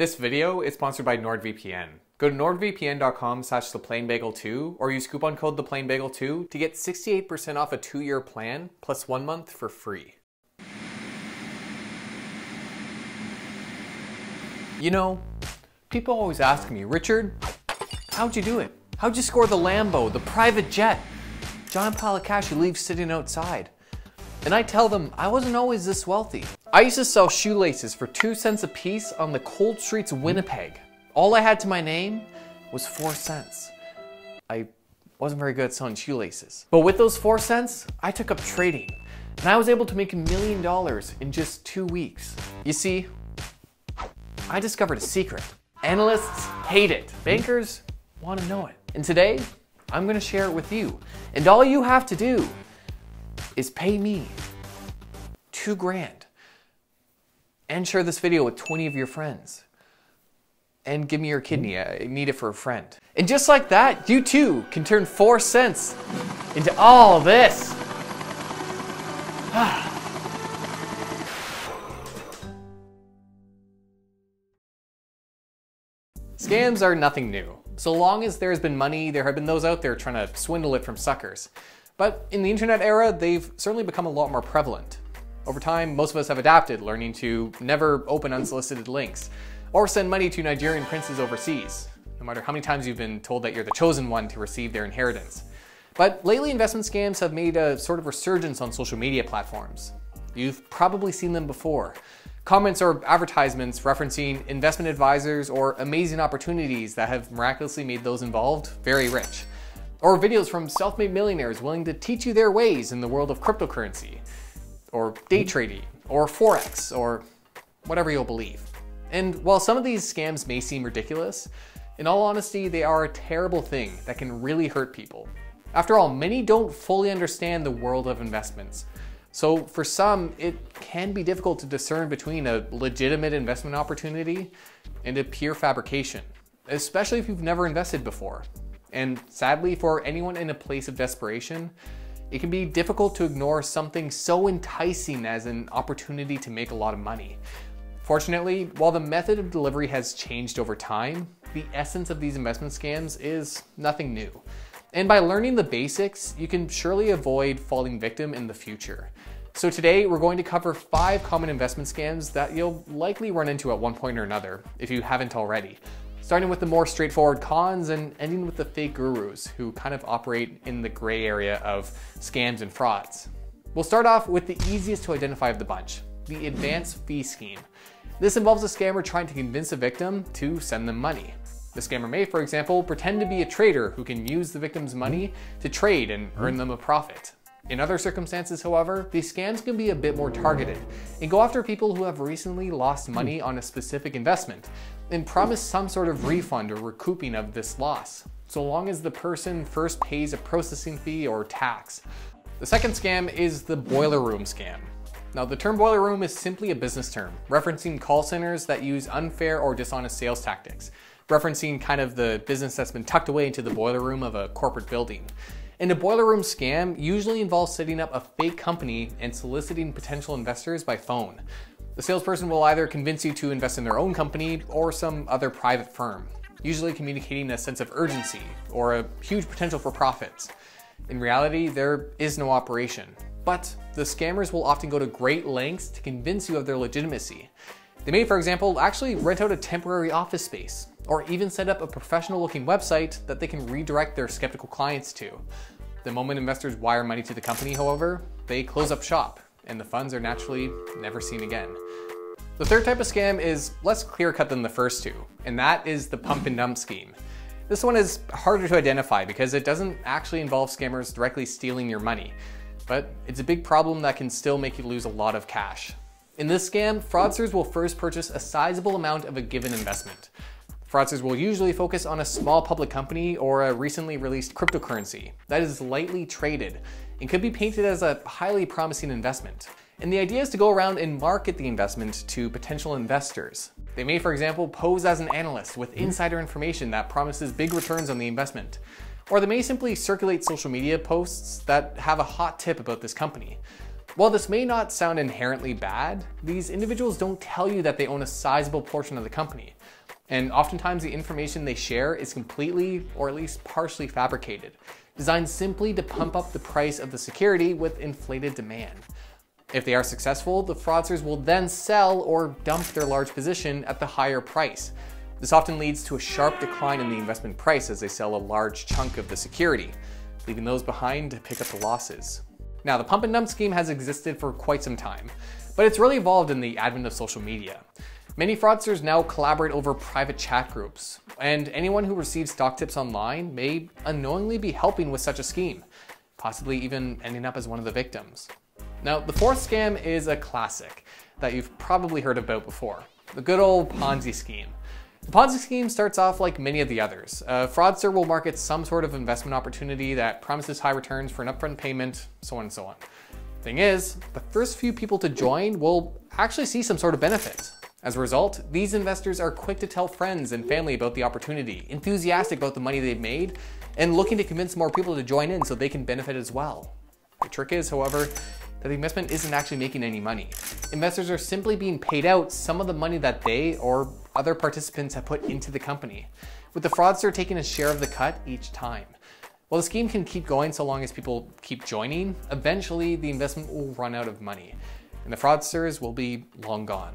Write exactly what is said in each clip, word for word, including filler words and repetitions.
This video is sponsored by NordVPN. Go to nord v p n dot com slash the plain bagel two or use coupon code the plain bagel two to get sixty-eight percent off a two-year plan plus one month for free. You know, people always ask me, Richard, how'd you do it? How'd you score the Lambo, the private jet? John Palakashi leaves sitting outside. And I tell them, I wasn't always this wealthy. I used to sell shoelaces for two cents a piece on the cold streets of Winnipeg. All I had to my name was four cents. I wasn't very good at selling shoelaces. But with those four cents, I took up trading. And I was able to make a million dollars in just two weeks. You see, I discovered a secret. Analysts hate it. Bankers want to know it. And today, I'm going to share it with you. And all you have to do is pay me two grand and share this video with twenty of your friends and give me your kidney. I need it for a friend. And just like that, you too can turn four cents into all this. Scams are nothing new. So long as there's been money, there have been those out there trying to swindle it from suckers. But in the internet era, they've certainly become a lot more prevalent. Over time, most of us have adapted, learning to never open unsolicited links or send money to Nigerian princes overseas, no matter how many times you've been told that you're the chosen one to receive their inheritance. But lately, investment scams have made a sort of resurgence on social media platforms. You've probably seen them before. Comments or advertisements referencing investment advisors or amazing opportunities that have miraculously made those involved very rich. Or videos from self-made millionaires willing to teach you their ways in the world of cryptocurrency, or day trading, or Forex, or whatever you'll believe. And while some of these scams may seem ridiculous, in all honesty, they are a terrible thing that can really hurt people. After all, many don't fully understand the world of investments. So for some, it can be difficult to discern between a legitimate investment opportunity and a pure fabrication, especially if you've never invested before. And sadly, for anyone in a place of desperation, it can be difficult to ignore something so enticing as an opportunity to make a lot of money. Fortunately, while the method of delivery has changed over time, the essence of these investment scams is nothing new. And by learning the basics, you can surely avoid falling victim in the future. So today, we're going to cover five common investment scams that you'll likely run into at one point or another, if you haven't already. Starting with the more straightforward cons and ending with the fake gurus who kind of operate in the gray area of scams and frauds. We'll start off with the easiest to identify of the bunch, the Advance Fee Scheme. This involves a scammer trying to convince a victim to send them money. The scammer may, for example, pretend to be a trader who can use the victim's money to trade and earn them a profit. In other circumstances, however, these scams can be a bit more targeted and go after people who have recently lost money on a specific investment, and promise some sort of refund or recouping of this loss, so long as the person first pays a processing fee or tax. The second scam is the boiler room scam. Now, the term boiler room is simply a business term, referencing call centers that use unfair or dishonest sales tactics, referencing kind of the business that's been tucked away into the boiler room of a corporate building. And a boiler room scam usually involves setting up a fake company and soliciting potential investors by phone. The salesperson will either convince you to invest in their own company or some other private firm, usually communicating a sense of urgency or a huge potential for profits. In reality, there is no operation, but the scammers will often go to great lengths to convince you of their legitimacy. They may, for example, actually rent out a temporary office space or even set up a professional-looking website that they can redirect their skeptical clients to. The moment investors wire money to the company, however, they close up shop, and the funds are naturally never seen again. The third type of scam is less clear-cut than the first two, and that is the pump and dump scheme. This one is harder to identify because it doesn't actually involve scammers directly stealing your money, but it's a big problem that can still make you lose a lot of cash. In this scam, fraudsters will first purchase a sizable amount of a given investment. Fraudsters will usually focus on a small public company or a recently released cryptocurrency that is lightly traded and could be painted as a highly promising investment. And the idea is to go around and market the investment to potential investors. They may, for example, pose as an analyst with insider information that promises big returns on the investment. Or they may simply circulate social media posts that have a hot tip about this company. While this may not sound inherently bad, these individuals don't tell you that they own a sizable portion of the company. And oftentimes the information they share is completely, or at least partially fabricated, designed simply to pump up the price of the security with inflated demand. If they are successful, the fraudsters will then sell or dump their large position at the higher price. This often leads to a sharp decline in the investment price as they sell a large chunk of the security, leaving those behind to pick up the losses. Now, the pump and dump scheme has existed for quite some time, but it's really evolved in the advent of social media. Many fraudsters now collaborate over private chat groups, and anyone who receives stock tips online may unknowingly be helping with such a scheme, possibly even ending up as one of the victims. Now, the fourth scam is a classic that you've probably heard about before, the good old Ponzi scheme. The Ponzi scheme starts off like many of the others. A fraudster will market some sort of investment opportunity that promises high returns for an upfront payment, so on and so on. Thing is, the first few people to join will actually see some sort of benefit. As a result, these investors are quick to tell friends and family about the opportunity, enthusiastic about the money they've made, and looking to convince more people to join in so they can benefit as well. The trick is, however, that the investment isn't actually making any money. Investors are simply being paid out some of the money that they or other participants have put into the company, with the fraudster taking a share of the cut each time. While the scheme can keep going so long as people keep joining, eventually the investment will run out of money, and the fraudsters will be long gone.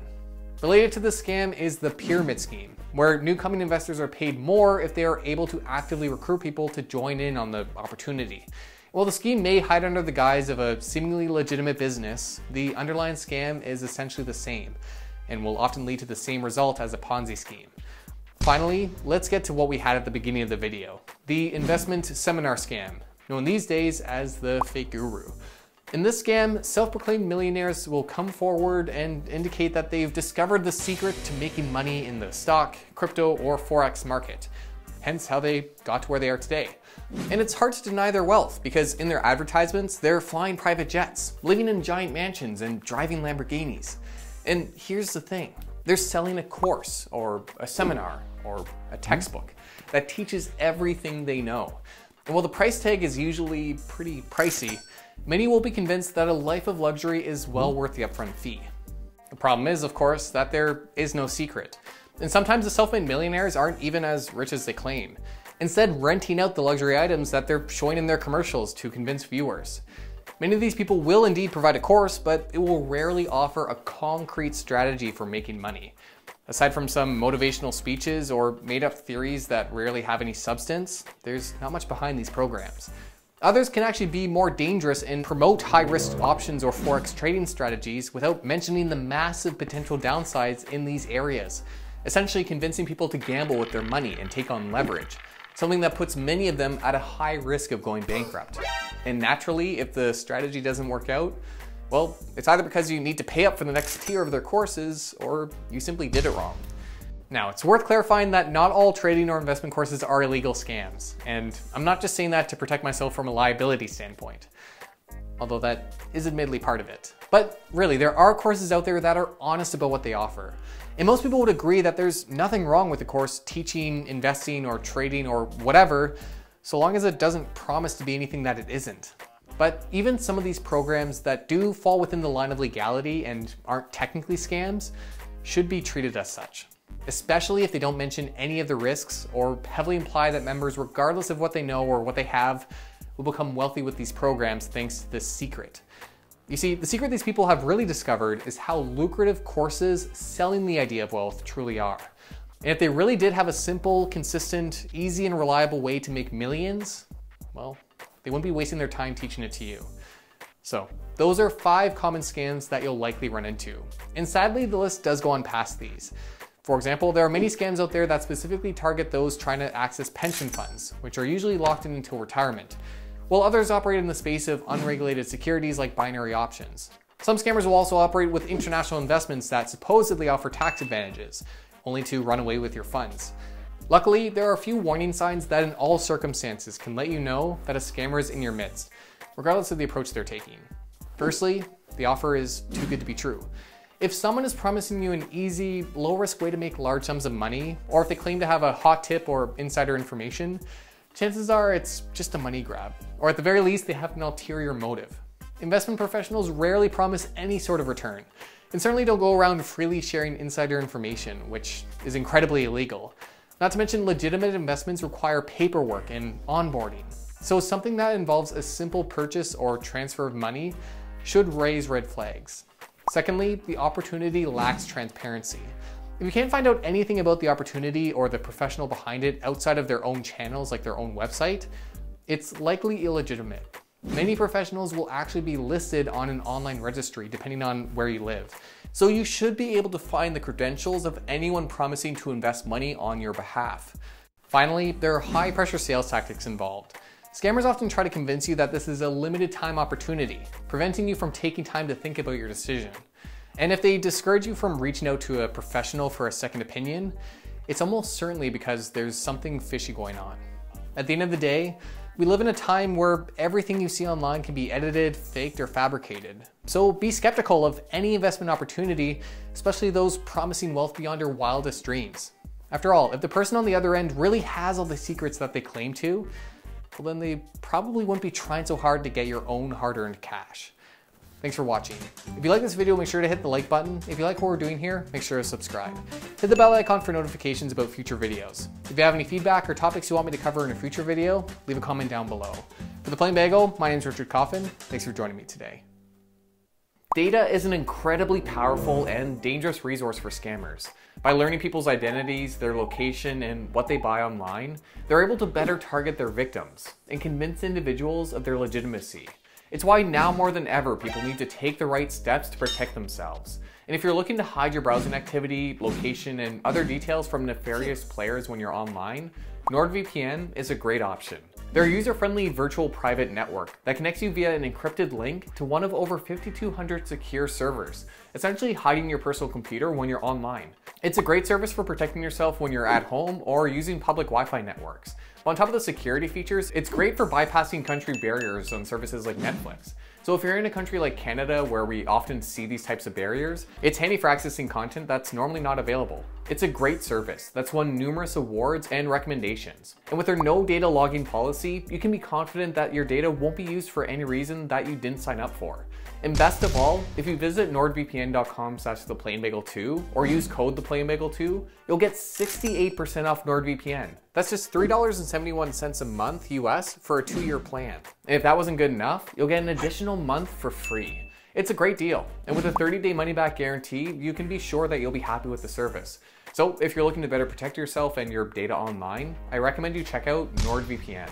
Related to this scam is the pyramid scheme, where new coming investors are paid more if they are able to actively recruit people to join in on the opportunity. While the scheme may hide under the guise of a seemingly legitimate business, the underlying scam is essentially the same and will often lead to the same result as a Ponzi scheme. Finally, let's get to what we had at the beginning of the video, the investment seminar scam, known these days as the fake guru. In this scam, self-proclaimed millionaires will come forward and indicate that they've discovered the secret to making money in the stock, crypto, or Forex market. Hence how they got to where they are today. And it's hard to deny their wealth because in their advertisements, they're flying private jets, living in giant mansions and driving Lamborghinis. And here's the thing, they're selling a course or a seminar or a textbook that teaches everything they know. And while the price tag is usually pretty pricey, many will be convinced that a life of luxury is well worth the upfront fee. The problem is, of course, that there is no secret. And sometimes the self-made millionaires aren't even as rich as they claim, instead renting out the luxury items that they're showing in their commercials to convince viewers. Many of these people will indeed provide a course, but it will rarely offer a concrete strategy for making money. Aside from some motivational speeches or made-up theories that rarely have any substance, there's not much behind these programs. Others can actually be more dangerous and promote high-risk options or Forex trading strategies without mentioning the massive potential downsides in these areas. Essentially convincing people to gamble with their money and take on leverage, something that puts many of them at a high risk of going bankrupt. And naturally, if the strategy doesn't work out, well, it's either because you need to pay up for the next tier of their courses or you simply did it wrong. Now, it's worth clarifying that not all trading or investment courses are illegal scams. And I'm not just saying that to protect myself from a liability standpoint, although that is admittedly part of it. But really, there are courses out there that are honest about what they offer. And most people would agree that there's nothing wrong with a course teaching, investing, or trading, or whatever, so long as it doesn't promise to be anything that it isn't. But even some of these programs that do fall within the line of legality and aren't technically scams should be treated as such, especially if they don't mention any of the risks or heavily imply that members, regardless of what they know or what they have, will become wealthy with these programs thanks to this secret. You see, the secret these people have really discovered is how lucrative courses selling the idea of wealth truly are. And if they really did have a simple, consistent, easy, and reliable way to make millions, well, they wouldn't be wasting their time teaching it to you. So those are five common scams that you'll likely run into. And sadly, the list does go on past these. For example, there are many scams out there that specifically target those trying to access pension funds, which are usually locked in until retirement, while others operate in the space of unregulated securities like binary options. Some scammers will also operate with international investments that supposedly offer tax advantages, only to run away with your funds. Luckily, there are a few warning signs that in all circumstances can let you know that a scammer is in your midst, regardless of the approach they're taking. Firstly, the offer is too good to be true. If someone is promising you an easy, low-risk way to make large sums of money, or if they claim to have a hot tip or insider information, chances are it's just a money grab, or at the very least, they have an ulterior motive. Investment professionals rarely promise any sort of return, and certainly don't go around freely sharing insider information, which is incredibly illegal. Not to mention, legitimate investments require paperwork and onboarding. So something that involves a simple purchase or transfer of money should raise red flags. Secondly, the opportunity lacks transparency. If you can't find out anything about the opportunity or the professional behind it outside of their own channels, like their own website, it's likely illegitimate. Many professionals will actually be listed on an online registry depending on where you live. So you should be able to find the credentials of anyone promising to invest money on your behalf. Finally, there are high pressure sales tactics involved. Scammers often try to convince you that this is a limited time opportunity, preventing you from taking time to think about your decision. And if they discourage you from reaching out to a professional for a second opinion, it's almost certainly because there's something fishy going on. At the end of the day, we live in a time where everything you see online can be edited, faked, or fabricated. So be skeptical of any investment opportunity, especially those promising wealth beyond your wildest dreams. After all, if the person on the other end really has all the secrets that they claim to, well then they probably wouldn't be trying so hard to get your own hard-earned cash. Thanks for watching. If you like this video, make sure to hit the like button. If you like what we're doing here, make sure to subscribe. Hit the bell icon for notifications about future videos. If you have any feedback or topics you want me to cover in a future video, leave a comment down below. For The Plain Bagel, my name is Richard Coffin. Thanks for joining me today. Data is an incredibly powerful and dangerous resource for scammers. By learning people's identities, their location, and what they buy online, they're able to better target their victims and convince individuals of their legitimacy. It's why now more than ever, people need to take the right steps to protect themselves. And if you're looking to hide your browsing activity, location, and other details from nefarious players when you're online, NordVPN is a great option. They're a user-friendly virtual private network that connects you via an encrypted link to one of over five thousand two hundred secure servers, essentially hiding your personal computer when you're online. It's a great service for protecting yourself when you're at home or using public Wi-Fi networks. But on top of the security features, it's great for bypassing country barriers on services like Netflix. So if you're in a country like Canada, where we often see these types of barriers, it's handy for accessing content that's normally not available. It's a great service that's won numerous awards and recommendations. And with their no data logging policy, you can be confident that your data won't be used for any reason that you didn't sign up for. And best of all, if you visit nord V P N dot com slash the plain bagel two or use code the plain bagel two, you'll get sixty-eight percent off NordVPN. That's just three dollars and seventy-one cents a month U S for a two year plan. And if that wasn't good enough, you'll get an additional month for free. It's a great deal, and with a thirty day money-back guarantee, you can be sure that you'll be happy with the service. So if you're looking to better protect yourself and your data online, I recommend you check out NordVPN.